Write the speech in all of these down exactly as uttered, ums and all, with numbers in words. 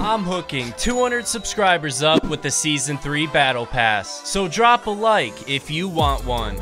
I'm hooking two hundred subscribers up with the Season three Battle Pass, so drop a like if you want one.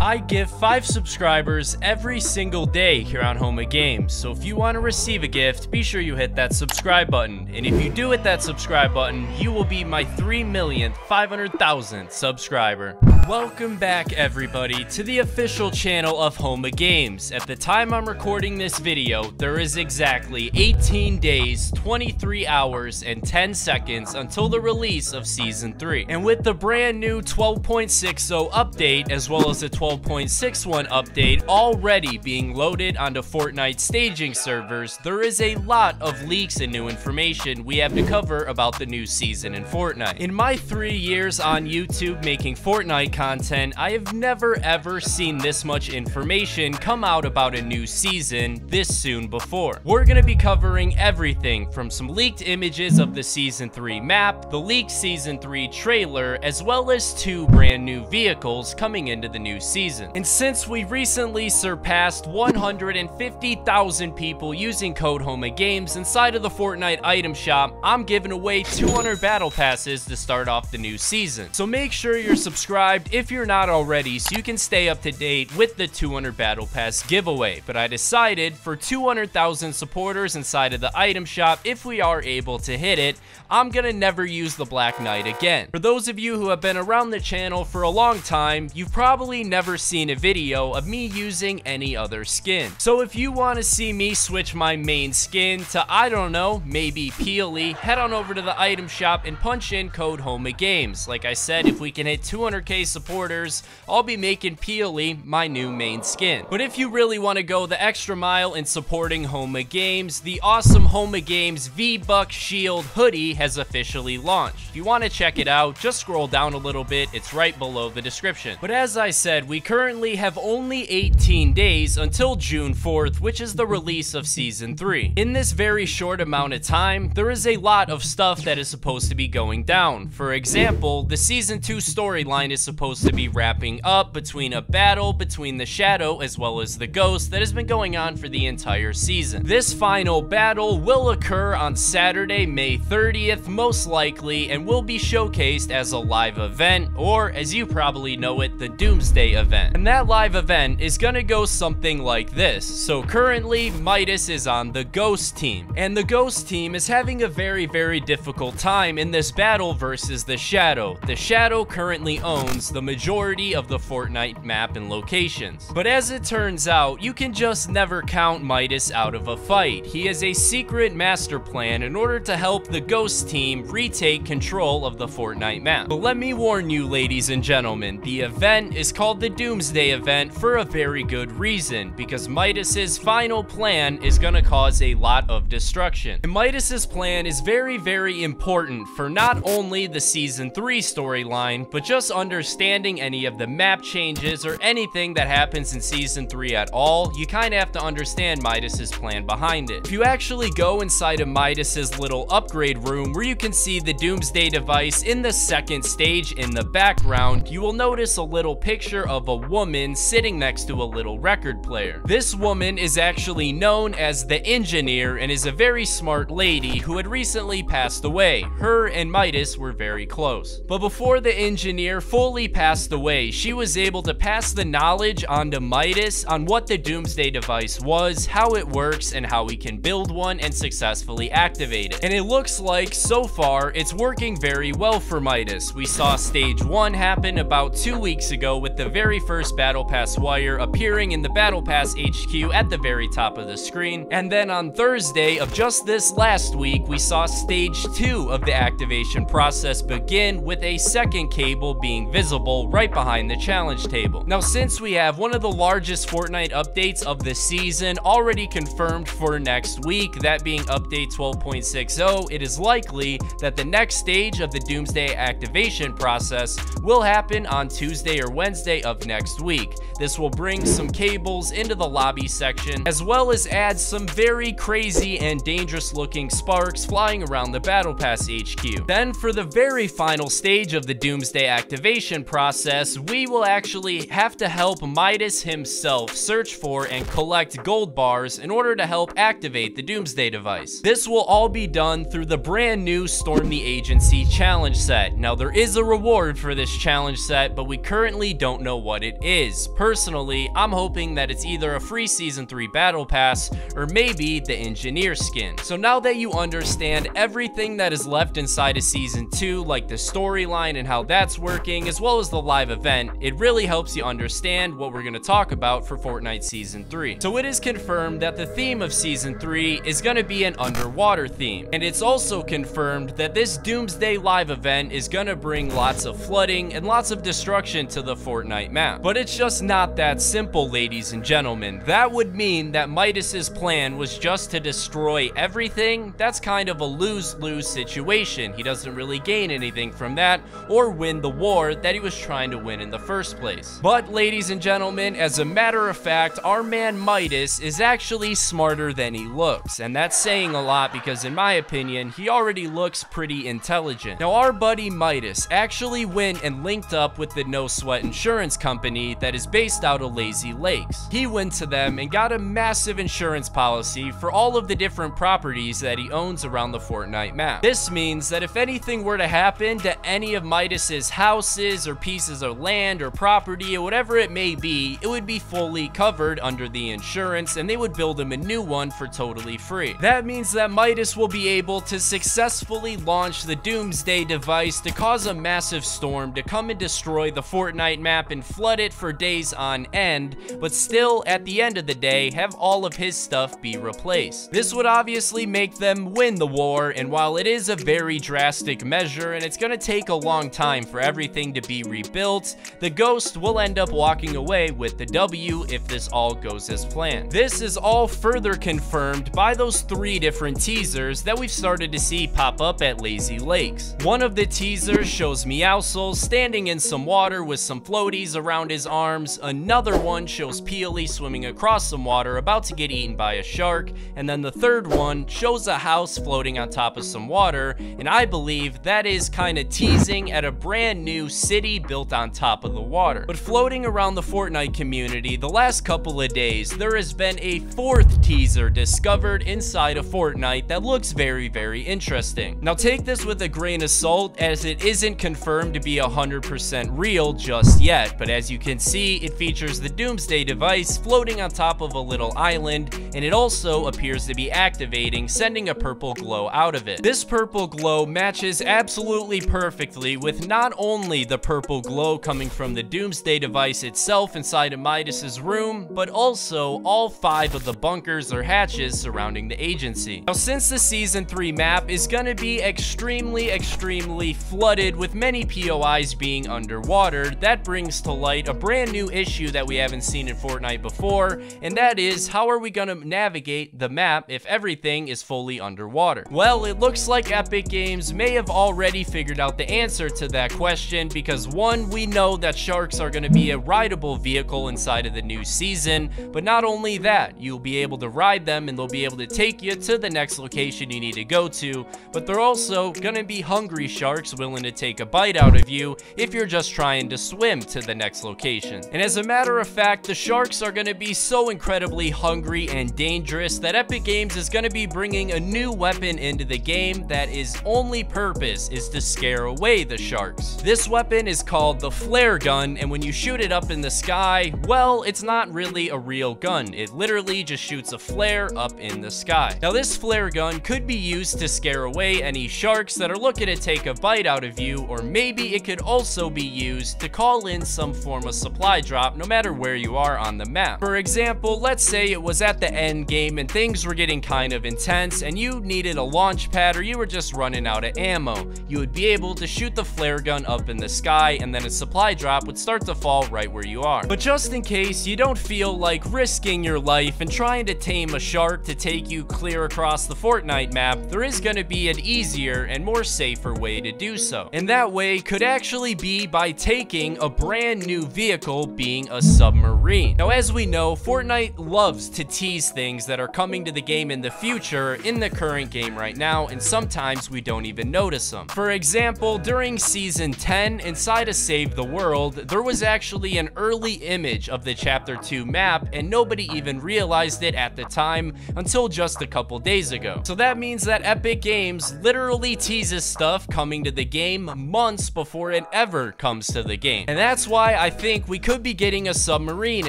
I give five subscribers every single day here on Home of Games, so if you want to receive a gift, be sure you hit that subscribe button. And if you do hit that subscribe button, you will be my three million five hundred thousandth subscriber. Welcome back everybody to the official channel of Home of Games. At the time I'm recording this video, there is exactly eighteen days, twenty-three hours, and ten seconds until the release of Season three. And with the brand new twelve point sixty update, as well as the twelve point sixty-one update already being loaded onto Fortnite staging servers, there is a lot of leaks and new information we have to cover about the new season in Fortnite. In my three years on YouTube making Fortnite content, I have never ever seen this much information come out about a new season this soon before. We're gonna be covering everything from some leaked images of the Season three map, the leaked Season three trailer, as well as two brand new vehicles coming into the new season. And since we recently surpassed one hundred fifty thousand people using code HOMEOFGAMES inside of the Fortnite item shop, I'm giving away two hundred battle passes to start off the new season. So make sure you're subscribed if you're not already so you can stay up to date with the two hundred battle pass giveaway. But I decided for two hundred thousand supporters inside of the item shop, if we are able to hit it, I'm gonna never use the Black Knight again. For those of you who have been around the channel for a long time, you've probably never seen a video of me using any other skin. So if you want to see me switch my main skin to, I don't know, maybe Peely, head on over to the item shop and punch in code HOMEOFGAMES. Like I said, if we can hit two hundred K supporters, I'll be making Peely my new main skin. But if you really want to go the extra mile in supporting Home of Games, the awesome Home of Games V-Buck Shield hoodie has officially launched. If you want to check it out, just scroll down a little bit. It's right below the description. But as I said, we currently have only eighteen days until June fourth, which is the release of Season three. In this very short amount of time, there is a lot of stuff that is supposed to be going down. For example, the Season two storyline is supposed to be wrapping up between a battle between the Shadow as well as the Ghost that has been going on for the entire season. This final battle will occur on Saturday, May thirtieth, most likely, and will be showcased as a live event, or as you probably know it, the Doomsday event. And that live event is gonna go something like this. So currently Midas is on the Ghost team, and the Ghost team is having a very very difficult time in this battle versus the Shadow. The Shadow currently owns the majority of the Fortnite map and locations, but as it turns out, you can just never count Midas out of a fight. He has a secret master plan in order to help the Ghost team retake control of the Fortnite map. But let me warn you, ladies and gentlemen, the event is called the Doomsday event for a very good reason, because Midas's final plan is gonna cause a lot of destruction. And Midas's plan is very very important for not only the Season three storyline, but just understanding any of the map changes or anything that happens in Season three at all. You kinda have to understand Midas's plan behind it. If you actually go inside of Midas's little upgrade room where you can see the Doomsday device in the second stage in the background, you will notice a little picture of a woman sitting next to a little record player. This woman is actually known as the Engineer and is a very smart lady who had recently passed away. Her and Midas were very close. But before the Engineer fully passed away, she was able to pass the knowledge onto Midas on what the Doomsday device was, how it works, and how we can build one and successfully activate it. And it looks like, so far, it's working very well for Midas. We saw Stage one happen about two weeks ago with the very first Battle Pass wire appearing in the Battle Pass H Q at the very top of the screen. And then on Thursday of just this last week, we saw Stage two of the activation process begin with a second cable being visible right behind the challenge table. Now, since we have one of the largest Fortnite updates of the season already confirmed for next week, that being update twelve point sixty, it is likely that the next stage of the Doomsday activation process will happen on Tuesday or Wednesday of of next week. This will bring some cables into the lobby section, as well as add some very crazy and dangerous looking sparks flying around the Battle Pass H Q. Then for the very final stage of the Doomsday activation process, we will actually have to help Midas himself search for and collect gold bars in order to help activate the Doomsday device. This will all be done through the brand new Storm the Agency challenge set. Now there is a reward for this challenge set, but we currently don't know what it is. Personally, I'm hoping that it's either a free season three battle pass or maybe the Engineer skin. So now that you understand everything that is left inside of season two, like the storyline and how that's working, as well as the live event, it really helps you understand what we're going to talk about for Fortnite season three. So it is confirmed that the theme of season three is going to be an underwater theme, and it's also confirmed that this Doomsday live event is going to bring lots of flooding and lots of destruction to the Fortnite map. But it's just not that simple, ladies and gentlemen. That would mean that Midas's plan was just to destroy everything. That's kind of a lose-lose situation. He doesn't really gain anything from that or win the war that he was trying to win in the first place. But ladies and gentlemen, as a matter of fact, our man Midas is actually smarter than he looks, and that's saying a lot because in my opinion he already looks pretty intelligent. Now our buddy Midas actually went and linked up with the No Sweat Insurance Company that is based out of Lazy Lakes. He went to them and got a massive insurance policy for all of the different properties that he owns around the Fortnite map. This means that if anything were to happen to any of Midas's houses or pieces of land or property or whatever it may be, it would be fully covered under the insurance and they would build him a new one for totally free. That means that Midas will be able to successfully launch the Doomsday device to cause a massive storm to come and destroy the Fortnite map and flood it for days on end, but still at the end of the day have all of his stuff be replaced. This would obviously make them win the war, and while it is a very drastic measure and it's going to take a long time for everything to be rebuilt, the Ghost will end up walking away with the W if this all goes as planned. This is all further confirmed by those three different teasers that we've started to see pop up at Lazy Lakes. One of the teasers shows Meowscles standing in some water with some floaties around his arms. Another one shows Peely swimming across some water about to get eaten by a shark, and then the third one shows a house floating on top of some water, and I believe that is kind of teasing at a brand new city built on top of the water. But floating around the Fortnite community the last couple of days, there has been a fourth teaser discovered inside of Fortnite that looks very very interesting. Now take this with a grain of salt as it isn't confirmed to be one hundred percent real just yet, but as you can see it features the Doomsday device floating on top of a little island, and it also appears to be activating, sending a purple glow out of it. This purple glow matches absolutely perfectly with not only the purple glow coming from the Doomsday device itself inside of Midas's room, but also all five of the bunkers or hatches surrounding the agency. Now since the season three map is going to be extremely extremely flooded with many P O Is being underwater, that brings to light a brand new issue that we haven't seen in Fortnite before, and that is, how are we going to navigate the map if everything is fully underwater? Well, it looks like Epic Games may have already figured out the answer to that question, because one, we know that sharks are going to be a rideable vehicle inside of the new season, but not only that, you'll be able to ride them and they'll be able to take you to the next location you need to go to, but they're also going to be hungry sharks willing to take a bite out of you if you're just trying to swim to the next location. And as a matter of fact, the sharks are going to be so incredibly hungry and dangerous that Epic Games is going to be bringing a new weapon into the game that its only purpose is to scare away the sharks. This weapon is called the flare gun, and when you shoot it up in the sky, well, it's not really a real gun. It literally just shoots a flare up in the sky. Now this flare gun could be used to scare away any sharks that are looking to take a bite out of you, or maybe it could also be used to call in some form of supply drop no matter where you are on the map. For example, let's say it was at the end game and things were getting kind of intense and you needed a launch pad or you were just running out of ammo. You would be able to shoot the flare gun up in the sky and then a supply drop would start to fall right where you are. But just in case you don't feel like risking your life and trying to tame a shark to take you clear across the Fortnite map, there is going to be an easier and more safer way to do so. And that way could actually be by taking a brand new new vehicle being a submarine. Now, as we know, Fortnite loves to tease things that are coming to the game in the future in the current game right now, and sometimes we don't even notice them. For example, during season ten, inside of Save the World, there was actually an early image of the chapter two map, and nobody even realized it at the time until just a couple days ago. So that means that Epic Games literally teases stuff coming to the game months before it ever comes to the game. And that's why I think we could be getting a submarine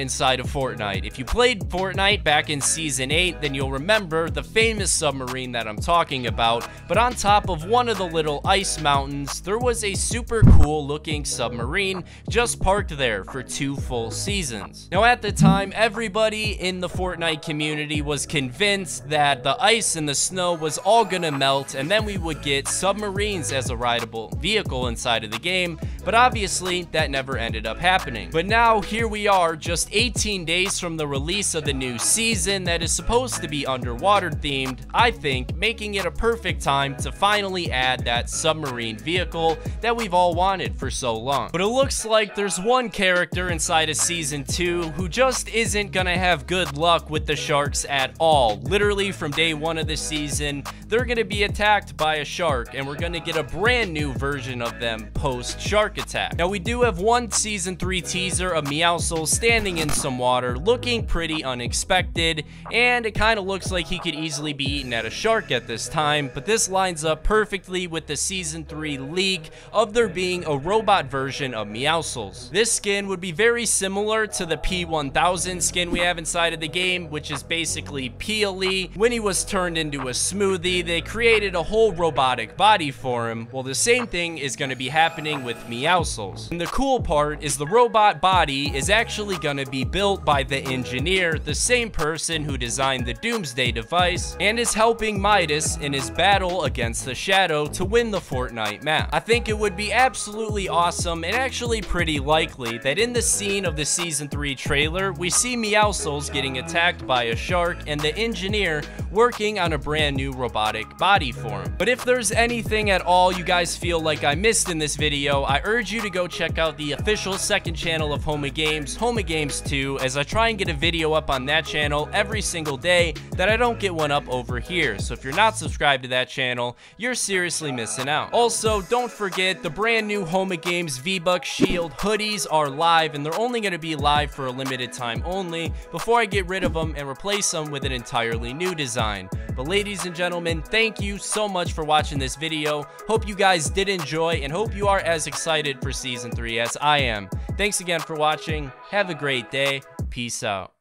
inside of Fortnite. If you played Fortnite back in season eight, then you'll remember the famous submarine that I'm talking about. But on top of one of the little ice mountains, there was a super cool looking submarine just parked there for two full seasons. Now, at the time, everybody in the Fortnite community was convinced that the ice and the snow was all gonna melt, and then we would get submarines as a rideable vehicle inside of the game. But obviously that never ended up happening. But now here we are, just eighteen days from the release of the new season that is supposed to be underwater themed, I think, making it a perfect time to finally add that submarine vehicle that we've all wanted for so long. But it looks like there's one character inside of season two who just isn't gonna have good luck with the sharks at all. Literally from day one of the season, they're gonna be attacked by a shark, and we're gonna get a brand new version of them post shark attack. Now, we do have one season three teaser of Meowscles standing in some water, looking pretty unexpected, and it kind of looks like he could easily be eaten at a shark at this time, but this lines up perfectly with the season three leak of there being a robot version of Meowscles. This skin would be very similar to the P one thousand skin we have inside of the game, which is basically Peely. When he was turned into a smoothie, they created a whole robotic body for him. Well, the same thing is going to be happening with Meowscles. And the cool part is the robot body is actually going to be built by the Engineer, the same person who designed the Doomsday device, and is helping Midas in his battle against the Shadow to win the Fortnite map. I think it would be absolutely awesome and actually pretty likely that in the scene of the season three trailer, we see Meowscles getting attacked by a shark and the Engineer working on a brand new robotic body for him. But if there's anything at all you guys feel like I missed in this video, I urge you to go check out the official second channel of Home of Games, Home of Games two, as I try and get a video up on that channel every single day that I don't get one up over here. So if you're not subscribed to that channel, you're seriously missing out. Also, don't forget the brand new Home of Games V-Buck Shield hoodies are live, and they're only going to be live for a limited time only before I get rid of them and replace them with an entirely new design. But ladies and gentlemen, thank you so much for watching this video. Hope you guys did enjoy, and hope you are as excited for season three as I am. Thanks again for watching. Have a great day. Peace out.